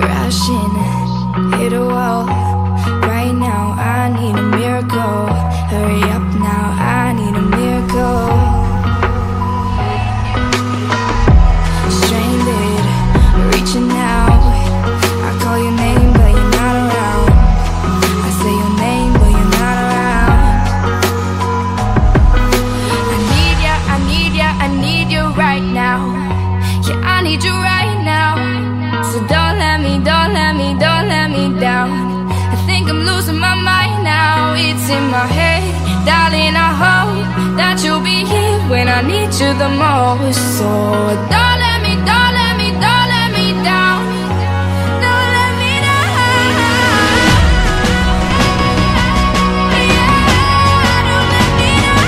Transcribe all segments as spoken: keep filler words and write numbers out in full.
crashing, hit a wall. Right now I need a miracle. Hurry up now, I need a miracle. Stranded, reaching out. I call your name but you're not around. I say your name but you're not around. I need ya, I need ya, I need you right now. Yeah, I need you right now. So don't let me, don't let me, don't let me down. I think I'm losing my mind now. It's in my head, darling, I hope that you'll be here when I need you the most. So don't let me, don't let me, don't let me down. Don't let me down, yeah, don't let me down, yeah, don't let me down.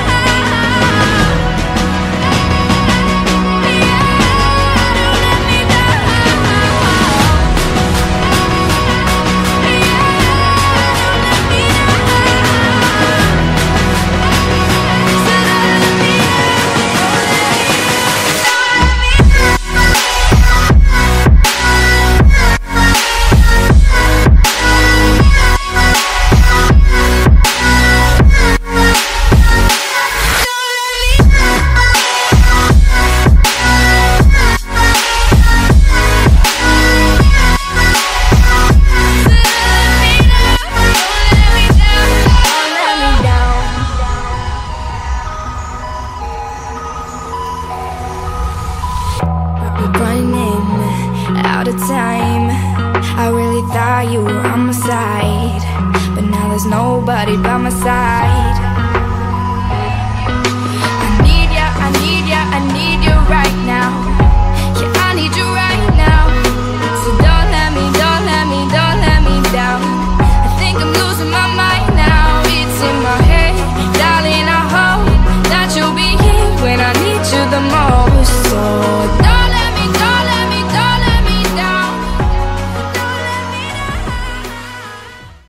Time, I really thought you were on my side, but now there's nobody by my side. I need ya, I need ya, I need you right now.